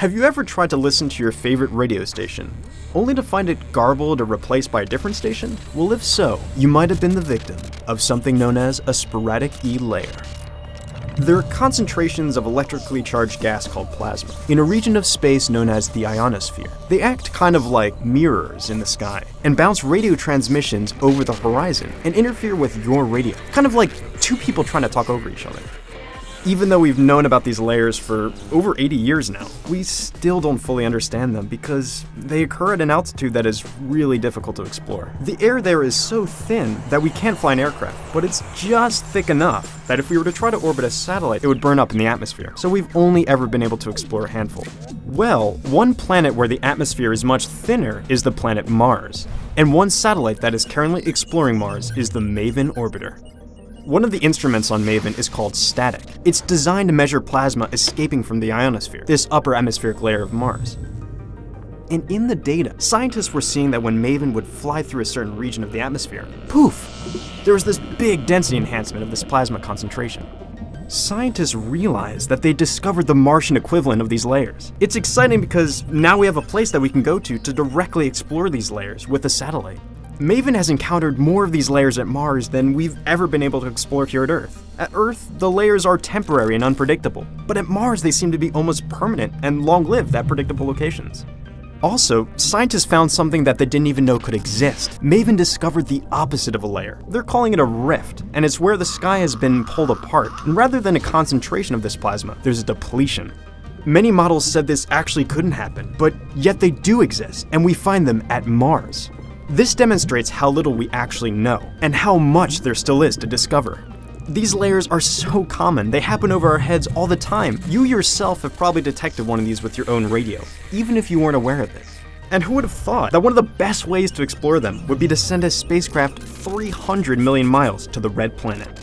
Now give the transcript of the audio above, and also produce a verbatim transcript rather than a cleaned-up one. Have you ever tried to listen to your favorite radio station, only to find it garbled or replaced by a different station? Well, if so, you might have been the victim of something known as a sporadic E layer. There are concentrations of electrically charged gas called plasma in a region of space known as the ionosphere. They act kind of like mirrors in the sky and bounce radio transmissions over the horizon and interfere with your radio, kind of like two people trying to talk over each other. Even though we've known about these layers for over eighty years now, we still don't fully understand them because they occur at an altitude that is really difficult to explore. The air there is so thin that we can't fly an aircraft, but it's just thick enough that if we were to try to orbit a satellite, it would burn up in the atmosphere. So we've only ever been able to explore a handful. Well, one planet where the atmosphere is much thinner is the planet Mars, and one satellite that is currently exploring Mars is the MAVEN orbiter. One of the instruments on MAVEN is called STATIC. It's designed to measure plasma escaping from the ionosphere, this upper atmospheric layer of Mars. And in the data, scientists were seeing that when MAVEN would fly through a certain region of the atmosphere, poof, there was this big density enhancement of this plasma concentration. Scientists realized that they discovered the Martian equivalent of these layers. It's exciting because now we have a place that we can go to to directly explore these layers with a satellite. MAVEN has encountered more of these layers at Mars than we've ever been able to explore here at Earth. At Earth, the layers are temporary and unpredictable, but at Mars they seem to be almost permanent and long-lived at predictable locations. Also, scientists found something that they didn't even know could exist. MAVEN discovered the opposite of a layer. They're calling it a rift, and it's where the sky has been pulled apart, and rather than a concentration of this plasma, there's a depletion. Many models said this actually couldn't happen, but yet they do exist, and we find them at Mars. This demonstrates how little we actually know, and how much there still is to discover. These layers are so common, they happen over our heads all the time. You yourself have probably detected one of these with your own radio, even if you weren't aware of it. And who would have thought that one of the best ways to explore them would be to send a spacecraft three hundred million miles to the Red Planet?